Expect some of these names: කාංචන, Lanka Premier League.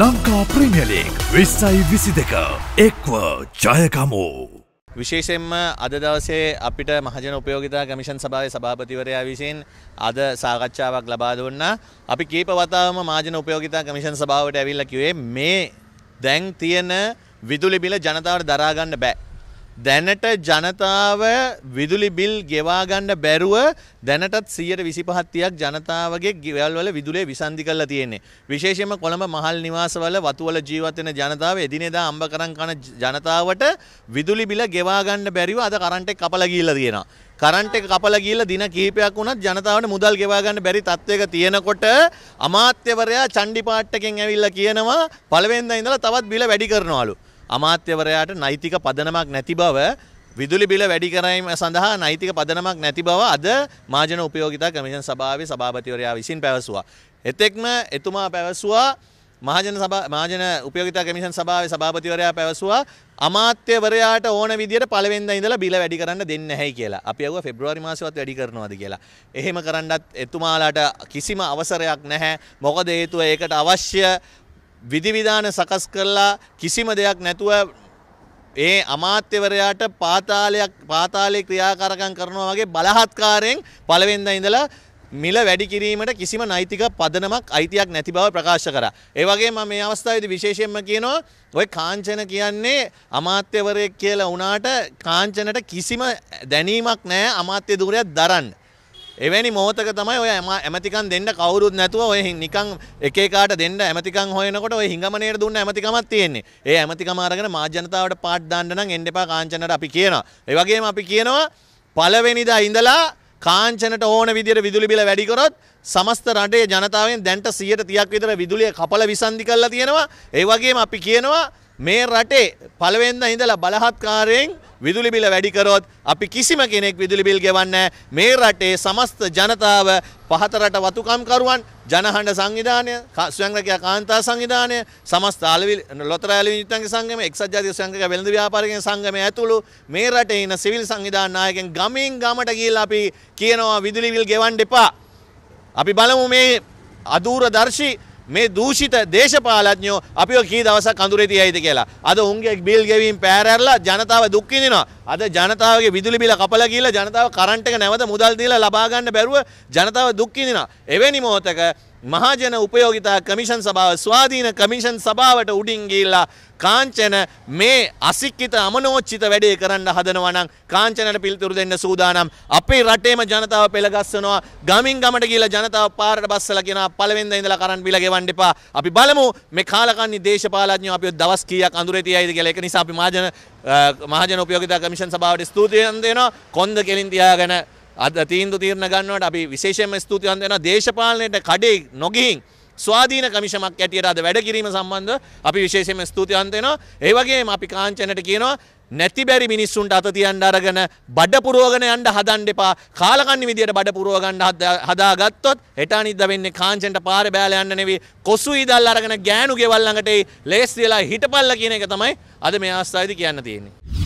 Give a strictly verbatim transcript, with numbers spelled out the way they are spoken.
Lanka Premier League විස්සයි විසි දෙක එක්ව ජයගමු. විශේෂයෙන්ම අද දවසේ අපිට මහජන උපයෝගිතා කමිෂන් සභාවේ සභාපතිවරයා විසින් අද සාකච්ඡාවක් ලබා දුන්නා. අපි කීප වතාවම මහජන උපයෝගිතා කමිෂන් සභාවට ඇවිල්ලා කිව්වේ මේ දැන් තියෙන විදුලි බිල ජනතාවට දරා ගන්න බෑ. දැනට ජනතාව විදුලි බිල් ගෙවා ගන්න බැරුව දැනටත් සියයට විසිපහක් ජනතාවගේ ගෙවල් වල විදුලිය විසන්ධි කරලා තියෙන්නේ. විශේෂයෙන්ම කොළඹ මහල් නිවාසවල වතුවල ජීවත් වෙන ජනතාව එදිනෙදා අම්බ කරන් කන ජනතාවට විදුලි බිල ගෙවා ගන්න බැරිව අද කරන්ට් එක කපලා ගිහිල්ලා තියෙනවා. කරන්ට් එක කපලා ගිහිල්ලා දින කීපයක් වුණත් ජනතාවට මුදල් ගෙවා ගන්න බැරි තත්වයක තියෙනකොට අමාත්‍යවරයා චණ්ඩි පාට්ටකෙන් ඇවිල්ලා කියනවා පළවෙනිදා ඉඳලා තවත් බිල වැඩි කරනවලු. අමාත්‍යවරයාට නෛතික පදනමක් නැති බව, විදුලි බිල වැඩි කිරීම සඳහා නෛතික පදනමක් නැති බව අද මහජන උපයෝගිතා කමිෂන් සභාවේ සභාපතිවරයා විසින් පැවසුවා. එතෙක්ම එතුමා පැවසුවා මහජන සභා මහජන උපයෝගිතා කමිෂන් සභාවේ සභාපතිවරයා පැවසුවා අමාත්‍යවරයාට ඕන විදියට පළවෙනිදා ඉඳලා බිල වැඩි කරන්න දෙන්නේ නැහැයි කියලා. අපි අහුවා පෙබ්‍රුවරි මාසෙවත් වැඩි කරනවද කියලා. එහෙම කරන්නත් එතුමාලාට කිසිම අවසරයක් නැහැ. මොකද හේතුව ඒකට අවශ්‍ය විධිවිධාන සකස් කරලා කිසිම දෙයක් නැතුව ඒ අමාත්‍යවරයාට පාතාලයක් පාතාලේ ක්‍රියාකාරකම් කරනවා වගේ බලහත්කාරයෙන් පළවෙනිදා ඉඳලා මිල වැඩි කිරීමට කිසිම නෛතික පදනමක් අයිතියක් නැති බව ප්‍රකාශ කරා. ඒ වගේම මම මේ අවස්ථාවේදී විශේෂයෙන්ම කියනවා ඔය කාංචන කියන්නේ අමාත්‍යවරයෙක් කියලා වුණාට කාංචනට කිසිම දැනීමක් නැහැ අමාත්‍ය ධුරයක් දරන්න. එවැනි මොහොතක තමයි ඔය ඇමතිකම් දෙන්න කවුරුත් නැතුව ඔය නිකන් එක එකාට දෙන්න ඇමතිකම් හොයනකොට ඔය හිඟමනේට දුන්න ඇමතිකමක් තියෙන්නේ. ඒ ඇමතිකම අරගෙන මාධ්‍ය ජනතාවට පාඩ දාන්න නම් එන්න එපා කාංචනට අපි කියනවා. ඒ වගේම අපි කියනවා පළවෙනිදා ඉඳලා කාංචනට ඕන විදියට විදුලි බිල වැඩි කරොත් සමස්ත රටේ ජනතාවෙන් දැන්ට සියයට තිහක් විතර විදුලිය කපල විසන්ධි කරලා තියෙනවා. ඒ වගේම අපි කියනවා මේ රටේ පළවෙනිදා ඉඳලා බලහත්කාරයෙන් විදුලි බිල වැඩි කරොත් අපි කිසිම කෙනෙක් විදුලි බිල් ගෙවන්නේ නැහැ. මේ රටේ සමස්ත ජනතාව පහතරට වතුකම්කරුවන්, ජනහඬ සංවිධානය, ස්වයංරැකියා කාන්තා සංවිධානය, සමස්ත අලවිල ලොතරැය අලවිල නියුතන්ගේ සංගමය, එක්සත් ජාතික ස්වයංරැකියා වෙළඳ ව්‍යාපාරිකයන් සංගමය ඇතුළු මේ රටේ ඉන්න සිවිල් සංවිධාන නායකයන් ගමෙන් ගමට ගිහිල්ලා අපි කියනවා විදුලි බිල් ගෙවන්න එපා. අපි බලමු මේ අදූරදර්ශී මේ දූෂිත දේශපාලඥයෝ අපිව කී දවසක් අඳුරේ තියයිද කියලා. අද උන්ගේ බිල් ගෙවීම් පෑරෑරලා ජනතාව දුක් විඳිනවා. අද ජනතාවගේ විදුලි බිල කපලා ගිහලා ජනතාව කරන්ට් එක නැවත මුදල් දීලා ලබා ගන්න බැරුව ජනතාව දුක් විඳිනවා. එවැනි මොහොතක මහජන උපයෝගිතා කමිෂන් සභාව ස්වාධීන කමිෂන් සභාවට උඩින් ගිහිල්ලා කාංචන මේ අසික්කිත අමනෝචිත වැඩේ කරන්න හදනවා නම් කාංචනට පිළිතුරු දෙන්න සූදානම්. අපේ රටේම ජනතාව පෙළගස්සනවා. ගමින් ගමට ගිහිල්ලා ජනතාව පාරට බස්සලා කියනවා පළවෙනිදා ඉඳලා කරන්ට් බිල ගෙවන්න එපා. අපි බලමු මේ කාලකන්ණි දේශපාලඥයෝ අපිව දවස් කීයක් අඳුරේ තියයිද කියලා. ඒක නිසා අපි මහජන මහජන උපයෝගිතා කමිෂන් සභාවට ස්තුතියන් දෙනවා. කොන්ද කෙලින් තියාගෙන අද තීන්දුව තීරණ ගන්නවට අපි විශේෂයෙන්ම ස්තුතිවන්ත වෙනවා. දේශපාලනයට කඩේ නොගිහින් ස්වාධීන කමිෂමක් ඇටියට අද වැඩ කිරීම සම්බන්ධව අපි විශේෂයෙන්ම ස්තුතිවන්ත වෙනවා. ඒ වගේම අපි කාංචනට කියනවා නැති බැරි මිනිස්සුන්ට අත තියන්න අරගෙන බඩ පුරවගෙන යන්න හදන්න එපා. කාලකන්ණි විදියට බඩ පුරව ගන්න හදාගත්තොත් හෙට අනිද්දා වෙන්නේ කාංචනට පාරේ බෑලා යන්න නෙවෙයි. කොසු ඉදල් අරගෙන ගෑනු ගෙවල් ළඟට ලේස්තිලා හිටපල්ලා කියන එක තමයි අද මේ අවස්ථාවේදී කියන්න තියෙන්නේ.